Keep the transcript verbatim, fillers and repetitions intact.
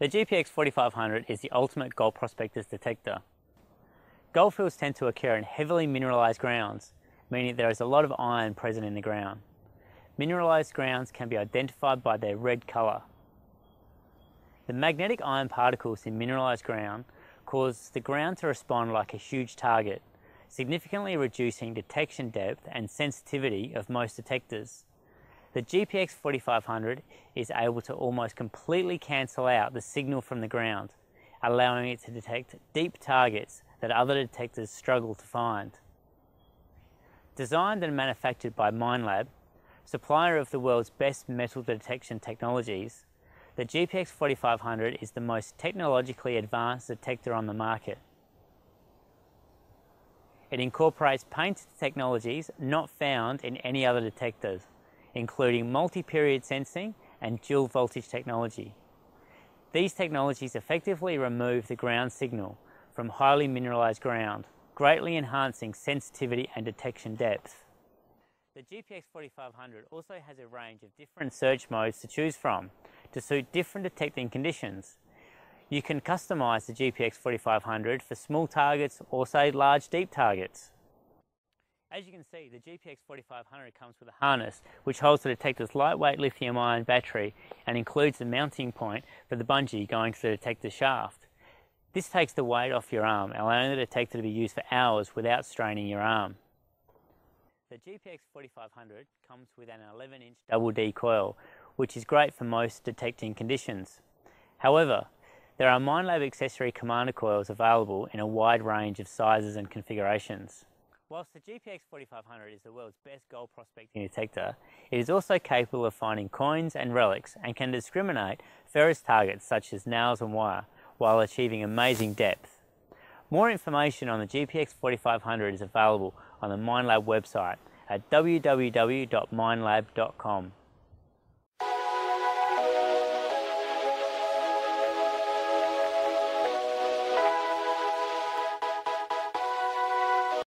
The G P X forty-five hundred is the ultimate gold prospector's detector. Goldfields tend to occur in heavily mineralized grounds, meaning there is a lot of iron present in the ground. Mineralized grounds can be identified by their red color. The magnetic iron particles in mineralized ground cause the ground to respond like a huge target, significantly reducing detection depth and sensitivity of most detectors. The G P X forty-five hundred is able to almost completely cancel out the signal from the ground, allowing it to detect deep targets that other detectors struggle to find. Designed and manufactured by Minelab, supplier of the world's best metal detection technologies, the G P X forty-five hundred is the most technologically advanced detector on the market. It incorporates patented technologies not found in any other detectors, including multi period sensing and dual voltage technology. These technologies effectively remove the ground signal from highly mineralized ground, greatly enhancing sensitivity and detection depth. The G P X forty-five hundred also has a range of different search modes to choose from to suit different detecting conditions. You can customize the G P X forty-five hundred for small targets or, say, large deep targets. As you can see, the G P X forty-five hundred comes with a harness which holds the detector's lightweight lithium-ion battery and includes the mounting point for the bungee going to the detector shaft. This takes the weight off your arm, allowing the detector to be used for hours without straining your arm. The G P X forty-five hundred comes with an eleven inch double D coil, which is great for most detecting conditions. However, there are Minelab accessory commander coils available in a wide range of sizes and configurations. Whilst the G P X forty-five hundred is the world's best gold prospecting detector, it is also capable of finding coins and relics and can discriminate ferrous targets such as nails and wire while achieving amazing depth. More information on the G P X forty-five hundred is available on the Minelab website at w w w dot minelab dot com.